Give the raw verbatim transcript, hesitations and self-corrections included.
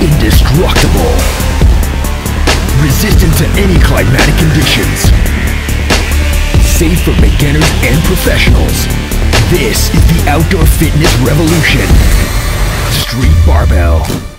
indestructible, resistant to any climatic conditions, safe for beginners and professionals. This is the outdoor fitness revolution. Street Barbell.